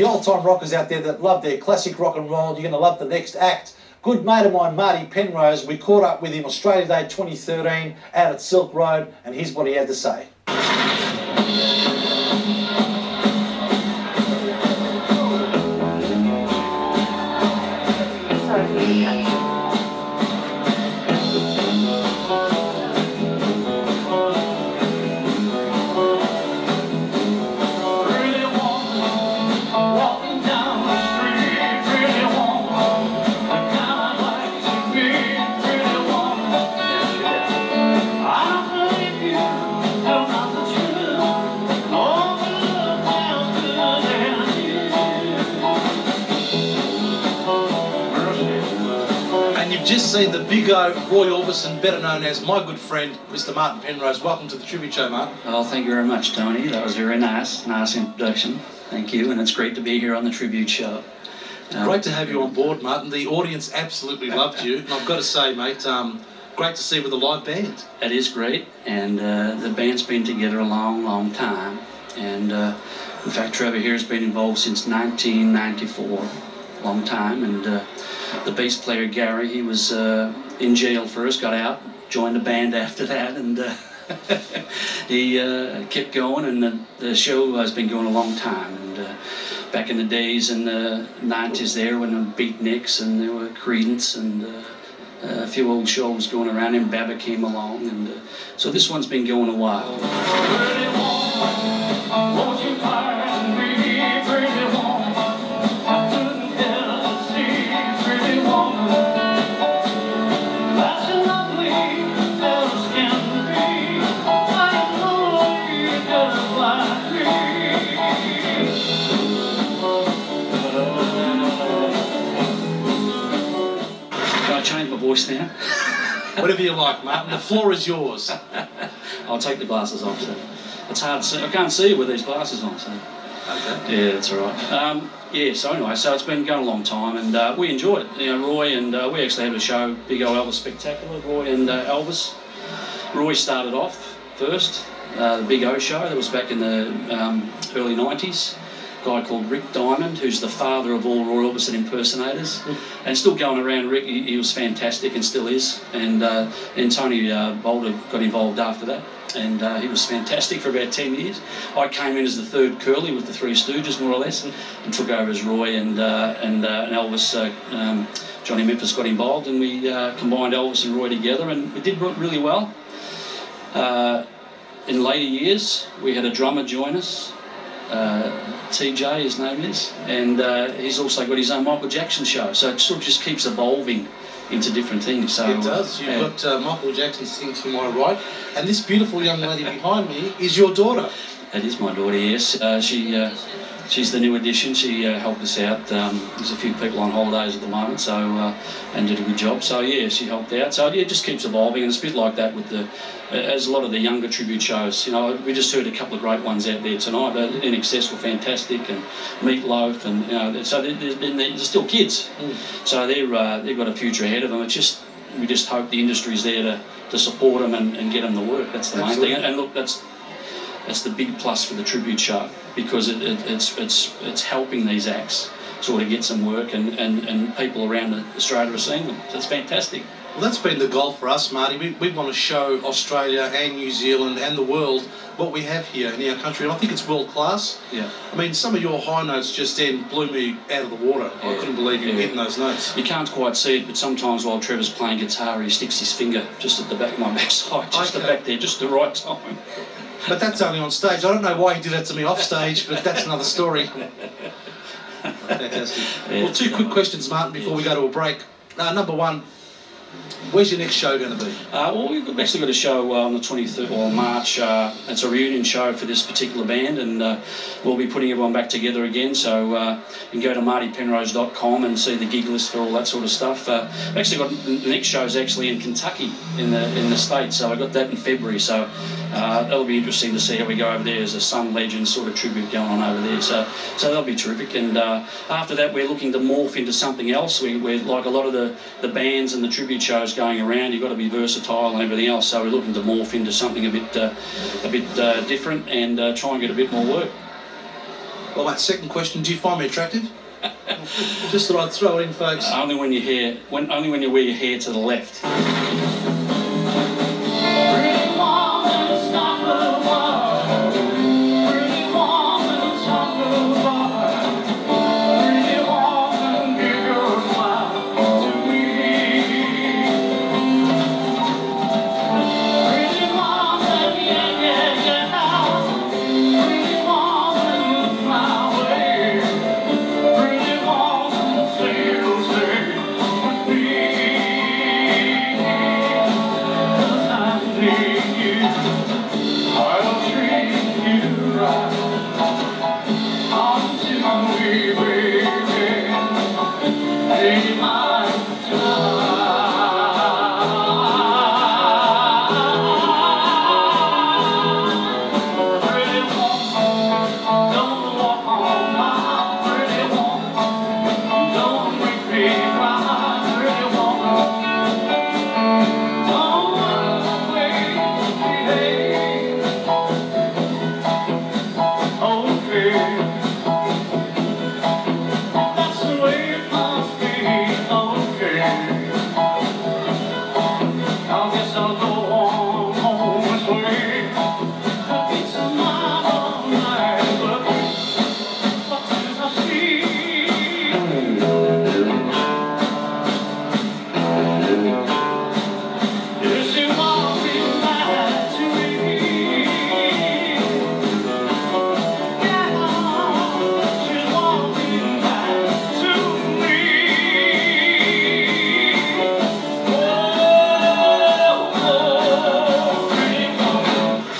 the all-time rockers out there that love their classic rock and roll. You're going to love the next act. Good mate of mine, Marty Penrose, we caught up with him Australia Day 2013 out at Silk Road, and here's what he had to say. Just seen the big O, Roy Orbison, better known as my good friend, Mr. Martin Penrose. Welcome to the Tribute Show, Martin. Oh, thank you very much, Tony. That was very nice. Nice introduction. Thank you, and it's great to be here on the Tribute Show. Great to have you on board, Martin. The audience absolutely loved you. And I've got to say, mate, great to see you with a live band. That is great, and the band's been together a long, long time. And in fact, Trevor here has been involved since 1994. Long time, and the bass player Gary, he was in jail first, got out, joined the band after that, and he kept going, and the show has been going a long time. And back in the days in the 90s there, when there were Beatniks and there were Credence and a few old shows going around, and Baba came along, and so this one's been going a while. Now. Whatever you like, Martin. The floor is yours. I'll take the glasses off, so it's hard to see. I can't see you with these glasses on, so. Okay. Yeah, that's all right. Yeah, so anyway, so it's been going a long time, and we enjoy it. You know, Roy and we actually had a show, Big Ol' Elvis Spectacular, Roy and Elvis. Roy started off first, the Big O show. That was back in the early 90s. A guy called Rick Diamond, who's the father of all Roy Orbison impersonators, and still going around. Rick, he was fantastic and still is, and then Tony Boulder got involved after that, and he was fantastic for about 10 years. I came in as the third Curly with the Three Stooges, more or less, and took over as Roy, and Elvis, Johnny Memphis got involved, and we combined Elvis and Roy together, and we did really well. In later years, we had a drummer join us, TJ, his name is, and he's also got his own Michael Jackson show, so it sort of just keeps evolving into different things. So, it does. You've got Michael Jackson sitting to my right, and this beautiful young lady behind me is your daughter. That is my daughter, yes. She's the new addition. She helped us out. There's a few people on holidays at the moment, so and did a good job. So yeah, she helped out. So yeah, it just keeps evolving, and it's a bit like that with the, as a lot of the younger tribute shows. You know, we just heard a couple of great ones out there tonight. NXS were fantastic, and Meatloaf, and you know, so they're still kids. Mm. So they've got a future ahead of them. It's just we just hope the industry's there to support them and get them the work. That's the Absolutely. Main thing. And look, that's the big plus for the tribute show, because it's helping these acts sort of get some work, and people around Australia are seeing them. So it's fantastic. Well, that's been the goal for us, Marty. We want to show Australia and New Zealand and the world what we have here in our country, and I think it's world class. Yeah. I mean, some of your high notes just then blew me out of the water. Yeah. I couldn't believe you were hitting those notes. You can't quite see it, but sometimes while Trevor's playing guitar, he sticks his finger just at the back of my backside, just the back there, just the right time. But that's only on stage. I don't know why he did that to me off stage, but that's another story. Fantastic. Yeah, well, two quick questions, Martin, before we go to a break. Number one, where's your next show going to be? Well, we've actually got a show on the 23rd of March. It's a reunion show for this particular band, and we'll be putting everyone back together again. So you can go to martypenrose.com and see the gig list for all that sort of stuff. Actually, got the next show is actually in Kentucky, in the States. So I got that in February. So that'll be interesting to see how we go over there. There's a Sun Legend sort of tribute going on over there. So that'll be terrific. And after that, we're looking to morph into something else. We're like a lot of the bands and the tribute shows going around, you've got to be versatile and everything else, so we're looking to morph into something a bit different, and try and get a bit more work. Well, that second question, do you find me attractive? Just thought I'd throw it in, folks. Only when you hear, only when you wear your hair to the left.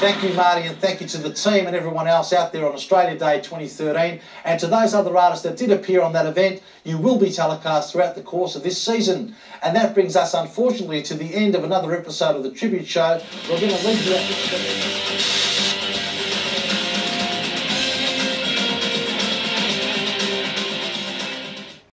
Thank you, Marty, and thank you to the team and everyone else out there on Australia Day 2013. And to those other artists that did appear on that event, you will be telecast throughout the course of this season. And that brings us, unfortunately, to the end of another episode of The Tribute Show. We're going to leave you out.